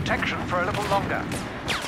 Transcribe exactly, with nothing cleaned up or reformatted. protection for a little longer.